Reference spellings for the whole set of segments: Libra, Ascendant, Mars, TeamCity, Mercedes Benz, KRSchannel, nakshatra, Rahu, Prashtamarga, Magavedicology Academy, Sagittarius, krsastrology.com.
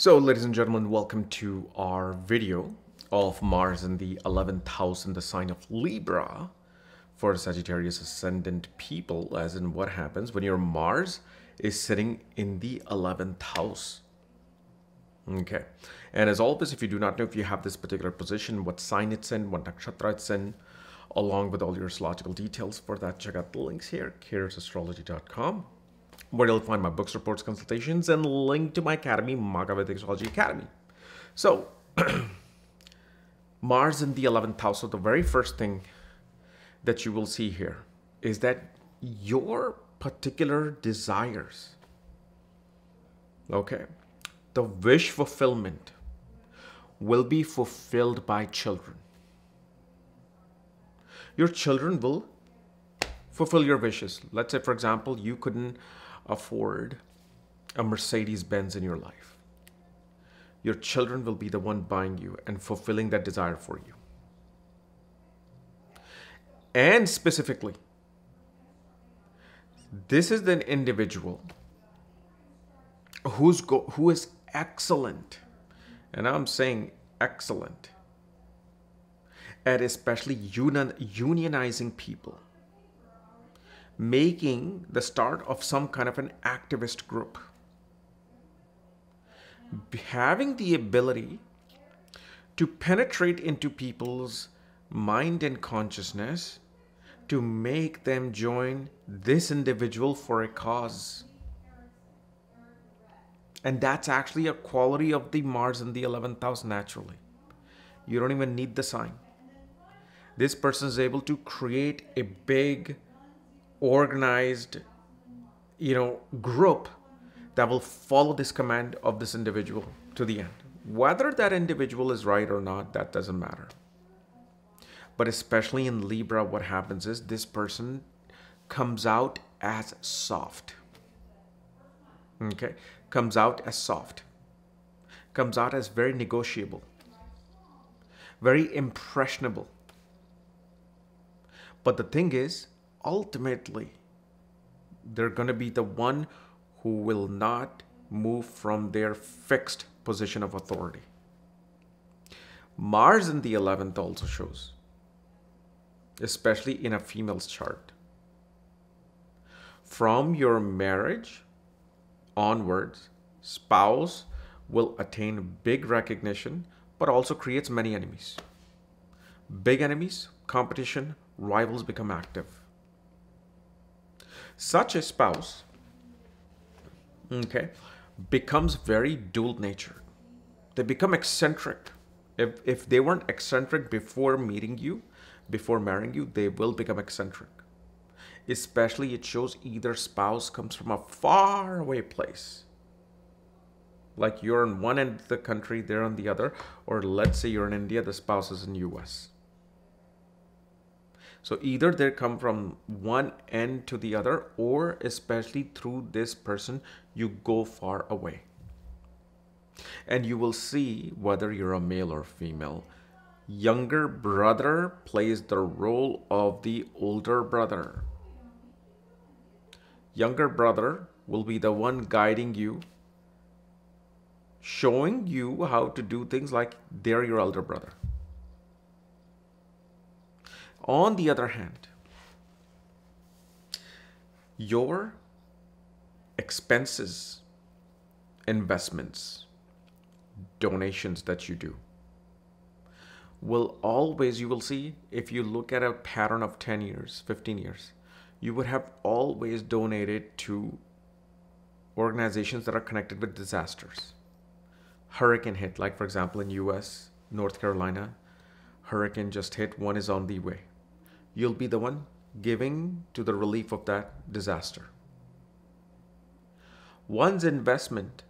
So, ladies and gentlemen, welcome to our video of Mars in the 11th house in the sign of Libra for Sagittarius ascendant people, as in what happens when your Mars is sitting in the 11th house. Okay. And as always, if you do not know if you have this particular position, what sign it's in, what nakshatra it's in, along with all your astrological details for that, check out the links here, KRSchannel.com. where you'll find my books, reports, consultations, and link to my academy, Magavedicology Academy. So, Mars in the 11th house, so the very first thing that you will see here is that your particular desires, okay, the wish fulfillment will be fulfilled by children. Your children will fulfill your wishes. Let's say, for example, you couldn't afford a Mercedes Benz in your life. Your children will be the one buying you and fulfilling that desire for you. And specifically, this is an individual who is excellent, and I'm saying excellent, at especially unionizing people, making the start of some kind of an activist group, having the ability to penetrate into people's mind and consciousness to make them join this individual for a cause. And that's actually a quality of the Mars in the 11th house naturally. You don't even need the sign. This person is able to create a big organized, group that will follow this command of this individual to the end. Whether that individual is right or not, that doesn't matter. But especially in Libra, what happens is this person comes out as soft. Okay? Comes out as soft. Comes out as very negotiable. Very impressionable. But the thing is, ultimately, they're going to be the one who will not move from their fixed position of authority. Mars in the 11th also shows, especially in a female's chart, from your marriage onwards, spouse will attain big recognition, but also creates many enemies. Big enemies, competition, rivals become active. Such a spouse, okay, becomes very dual-natured. They become eccentric. If they weren't eccentric before meeting you, before marrying you, they will become eccentric. Especially it shows either spouse comes from a far away place. Like you're on one end of the country, they're on the other. Or let's say you're in India, the spouse is in the US. So either they come from one end to the other, or especially through this person, you go far away. And you will see, whether you're a male or female, younger brother plays the role of the older brother. Younger brother will be the one guiding you, showing you how to do things like they're your elder brother. On the other hand, your expenses, investments, donations that you do will always, you will see, if you look at a pattern of 10 years, 15 years, you would have always donated to organizations that are connected with disasters. Hurricane hit, like for example in US, North Carolina, hurricane just hit, one is on the way. You'll be the one giving to the relief of that disaster. One's investment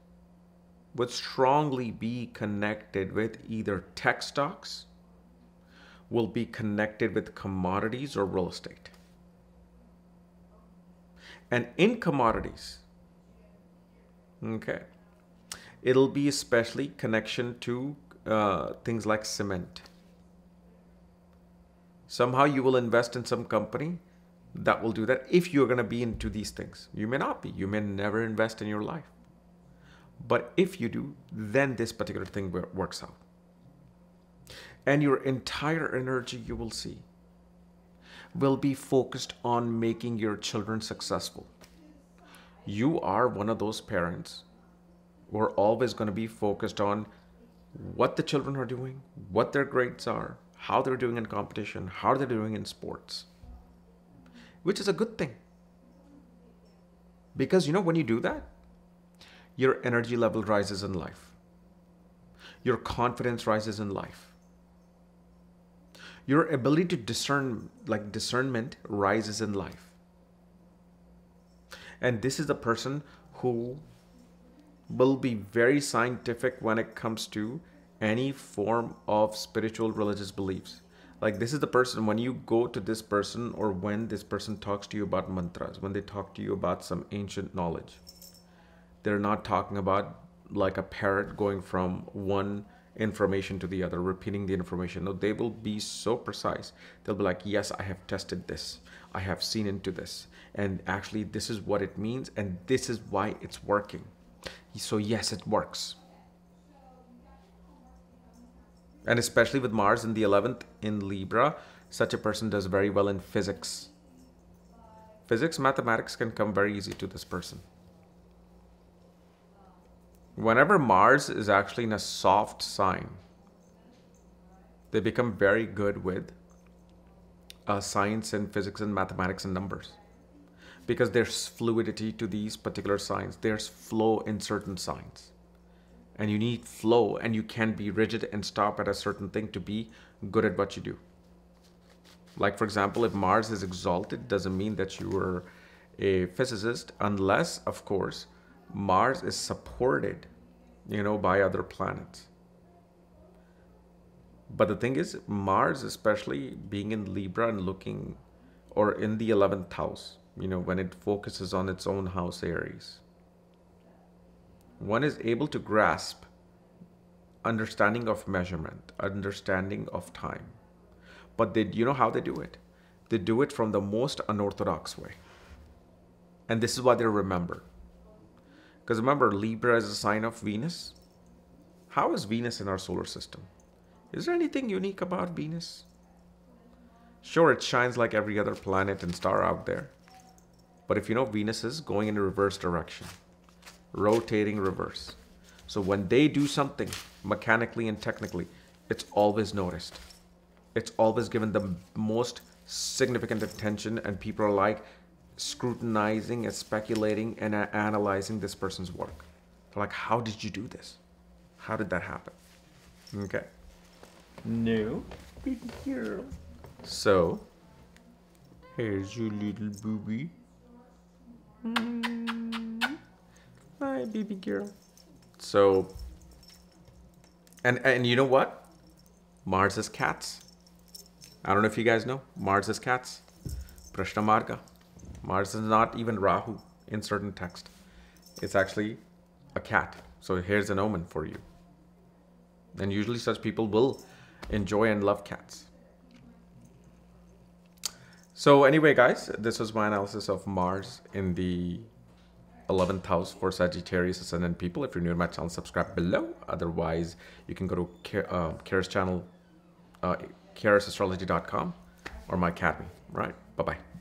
would strongly be connected with either tech stocks, will be connected with commodities or real estate. And in commodities, okay, it'll be especially connection to things like cement. Somehow you will invest in some company that will do that if you're going to be into these things. You may not be. You may never invest in your life. But if you do, then this particular thing works out. And your entire energy, you will see, will be focused on making your children successful. You are one of those parents who are always going to be focused on what the children are doing, what their grades are, how they're doing in competition, how they're doing in sports, which is a good thing. Because, you know, when you do that, your energy level rises in life. Your confidence rises in life. Your ability to discern, like discernment, rises in life. And this is the person who will be very scientific when it comes to any form of spiritual religious beliefs. Like, this is the person, when you go to this person or when this person talks to you about mantras, when they talk to you about some ancient knowledge, they're not talking about like a parrot going from one information to the other, repeating the information. No, they will be so precise. They'll be like, yes, I have tested this. I have seen into this. And actually, this is what it means. And this is why it's working. So yes, it works. And especially with Mars in the 11th in Libra, such a person does very well in physics. Physics, mathematics can come very easy to this person. Whenever Mars is actually in a soft sign, they become very good with science and physics and mathematics and numbers, because there's fluidity to these particular signs. There's flow in certain signs, and you need flow, and you can't be rigid and stop at a certain thing to be good at what you do. Like, for example, if Mars is exalted, doesn't mean that you are a physicist, unless, of course, Mars is supported, you know, by other planets. But the thing is, Mars, especially being in Libra and looking, or in the 11th house, you know, when it focuses on its own house, Aries, one is able to grasp understanding of measurement, understanding of time. But they, you know how they do it? They do it from the most unorthodox way. And this is why they're remembered. Because remember, Libra is a sign of Venus. How is Venus in our solar system? Is there anything unique about Venus? Sure, it shines like every other planet and star out there. But if you know, Venus is going in a reverse direction. Rotating reverse. So when they do something mechanically and technically, it's always noticed. It's always given the most significant attention, and people are like, scrutinizing and speculating and analyzing this person's work. They're like, how did you do this? How did that happen? Okay. No. Big girl. So, here's your little booby. My baby girl. So, and you know what? Mars is cats. I don't know if you guys know. Mars is cats. Prashtamarga. Mars is not even Rahu in certain text. It's actually a cat. So here's an omen for you. And usually such people will enjoy and love cats. So anyway, guys, this was my analysis of Mars in the 11th house for Sagittarius Ascendant people. If you're new to my channel, subscribe below. Otherwise, you can go to KRSchannel, krsastrology.com or my academy, right? Bye-bye.